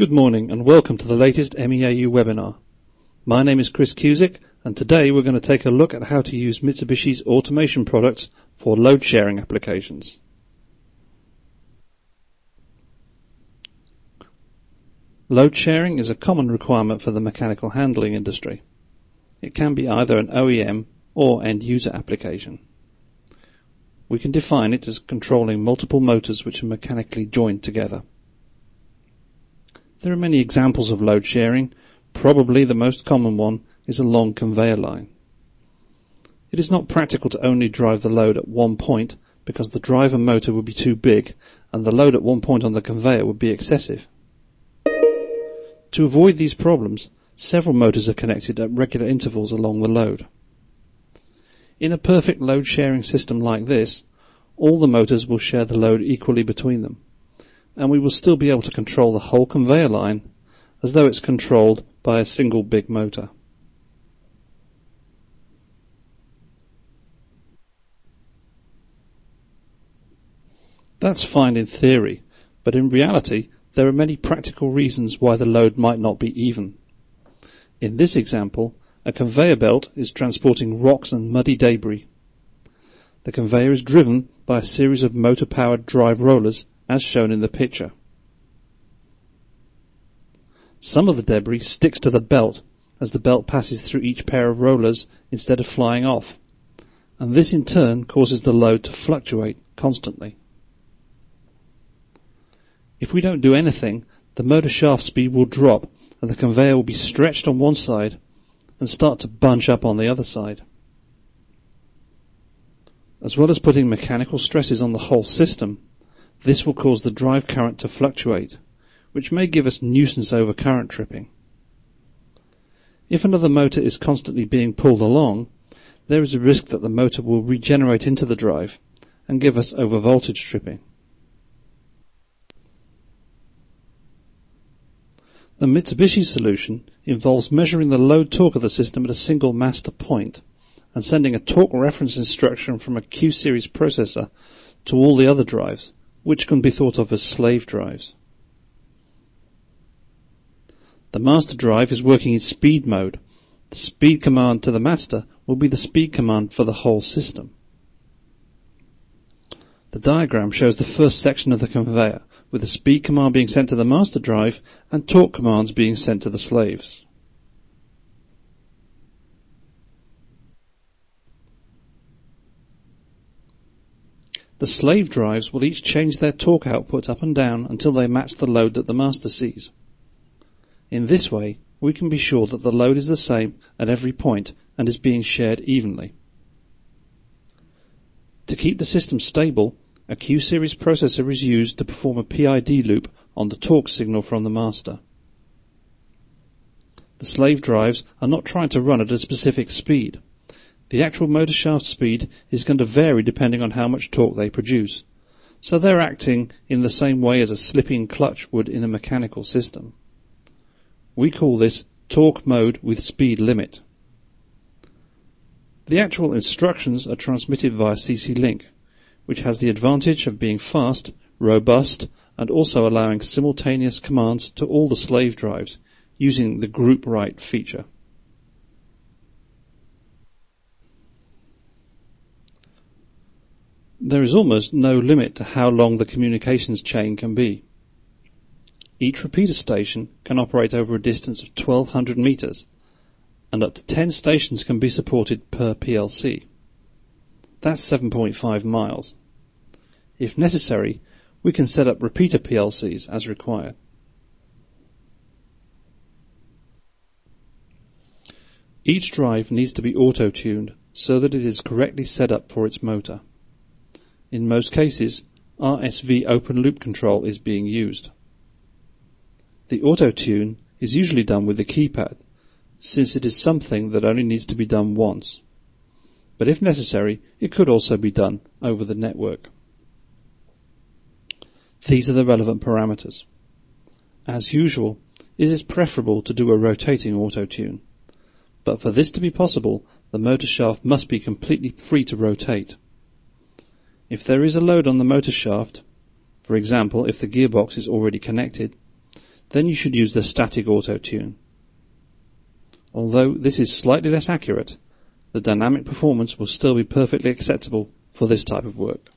Good morning and welcome to the latest MEAU webinar. My name is Chris Cusick and today we're going to take a look at how to use Mitsubishi's automation products for load sharing applications. Load sharing is a common requirement for the mechanical handling industry. It can be either an OEM or end user application. We can define it as controlling multiple motors which are mechanically joined together. There are many examples of load sharing. Probably the most common one is a long conveyor line. It is not practical to only drive the load at one point because the driver motor would be too big and the load at one point on the conveyor would be excessive. To avoid these problems, several motors are connected at regular intervals along the load. In a perfect load sharing system like this, all the motors will share the load equally between them, and we will still be able to control the whole conveyor line as though it's controlled by a single big motor. That's fine in theory, but in reality there are many practical reasons why the load might not be even. In this example, a conveyor belt is transporting rocks and muddy debris. The conveyor is driven by a series of motor-powered drive rollers as shown in the picture. Some of the debris sticks to the belt as the belt passes through each pair of rollers instead of flying off, and this in turn causes the load to fluctuate constantly. If we don't do anything, the motor shaft speed will drop and the conveyor will be stretched on one side and start to bunch up on the other side. As well as putting mechanical stresses on the whole system, this will cause the drive current to fluctuate, which may give us nuisance over current tripping. If another motor is constantly being pulled along, there is a risk that the motor will regenerate into the drive and give us over voltage tripping. The Mitsubishi solution involves measuring the load torque of the system at a single master point and sending a torque reference instruction from a Q-series processor to all the other drives, which can be thought of as slave drives. The master drive is working in speed mode. The speed command to the master will be the speed command for the whole system. The diagram shows the first section of the conveyor, with the speed command being sent to the master drive and torque commands being sent to the slaves. The slave drives will each change their torque output up and down until they match the load that the master sees. In this way, we can be sure that the load is the same at every point and is being shared evenly. To keep the system stable, a Q-series processor is used to perform a PID loop on the torque signal from the master. The slave drives are not trying to run at a specific speed. The actual motor shaft speed is going to vary depending on how much torque they produce, so they're acting in the same way as a slipping clutch would in a mechanical system. We call this torque mode with speed limit. The actual instructions are transmitted via CC-Link, which has the advantage of being fast, robust, and also allowing simultaneous commands to all the slave drives using the group write feature. There is almost no limit to how long the communications chain can be. Each repeater station can operate over a distance of 1200 meters, and up to 10 stations can be supported per PLC. That's 7.5 miles. If necessary, we can set up repeater PLCs as required. Each drive needs to be auto-tuned so that it is correctly set up for its motor. In most cases, RSV open loop control is being used. The auto-tune is usually done with the keypad, since it is something that only needs to be done once. But if necessary, it could also be done over the network. These are the relevant parameters. As usual, it is preferable to do a rotating auto-tune, but for this to be possible, the motor shaft must be completely free to rotate. If there is a load on the motor shaft, for example if the gearbox is already connected, then you should use the static auto-tune. Although this is slightly less accurate, the dynamic performance will still be perfectly acceptable for this type of work.